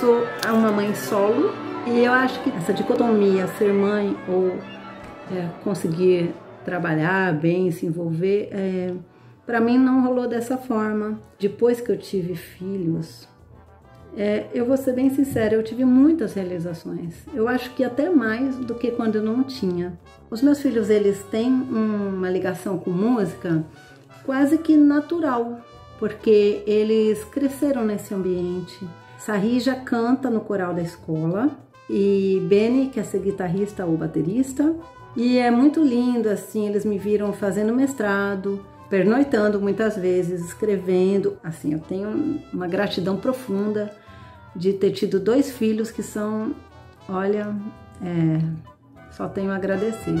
sou uma mãe solo e eu acho que essa dicotomia, ser mãe ou conseguir trabalhar bem, se envolver, para mim não rolou dessa forma. Depois que eu tive filhos, eu vou ser bem sincera, eu tive muitas realizações. Eu acho que até mais do que quando eu não tinha. Os meus filhos, eles têm uma ligação com música quase que natural, porque eles cresceram nesse ambiente. Sari já canta no coral da escola e Beni quer ser guitarrista ou baterista. E é muito lindo, assim, eles me viram fazendo mestrado, pernoitando muitas vezes, escrevendo. Assim, eu tenho uma gratidão profunda de ter tido dois filhos que são, olha, só tenho a agradecer.